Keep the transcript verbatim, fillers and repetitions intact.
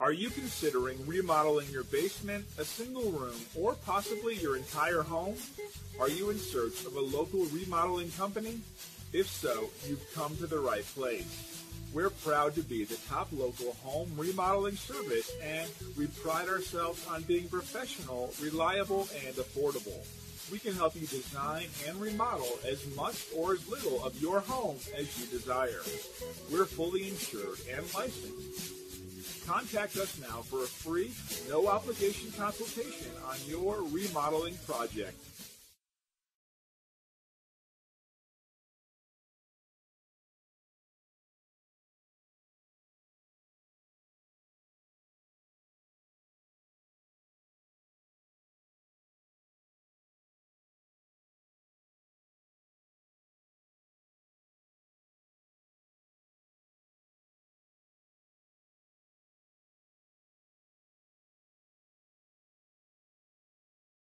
Are you considering remodeling your basement, a single room, or possibly your entire home? Are you in search of a local remodeling company? If so, you've come to the right place. We're proud to be the top local home remodeling service, and we pride ourselves on being professional, reliable, and affordable. We can help you design and remodel as much or as little of your home as you desire. We're fully insured and licensed. Contact us now for a free, no-obligation consultation on your remodeling project.